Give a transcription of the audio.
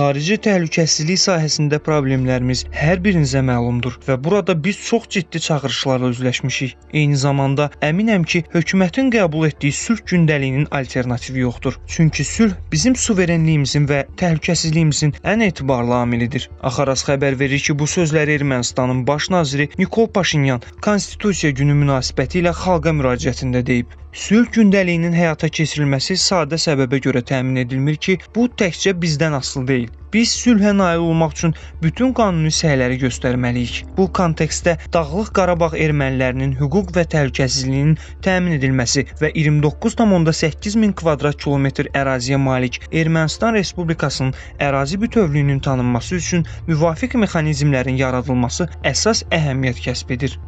Xarici təhlükəsizlik sahəsində problemlərimiz hər birinizə məlumdur və burada biz çox ciddi çağırışlarla üzləşmişik. Eyni zamanda əminəm ki, hökumətin qəbul etdiyi sülh gündəliyinin alternativi yoxdur. Çünki sülh bizim suverenliyimizin və təhlükəsizliyimizin ən etibarlı amilidir. Axaraz xəbər verir ki, bu sözləri Ermənistanın baş naziri Nikol Paşinyan Konstitusiya günü münasibəti ilə xalqa müraciətində deyib. Sülh gündəliyinin həyata keçirilməsi sadə səbəbə görə təmin edilmir ki, bu təkcə bizdən asılı deyil. Biz sülhə nail olmaq üçün bütün qanuni səyləri göstərməliyik. Bu kontekstdə Dağlıq Qarabağ ermənilərinin hüquq və təhlükəsizliyinin təmin edilməsi və 29,8 min kvadrat kilometr əraziyə malik Ermənistan Respublikasının ərazi bütövlüyünün tanınması üçün müvafiq mexanizmlərin yaradılması əsas əhəmiyyət kəsb edir.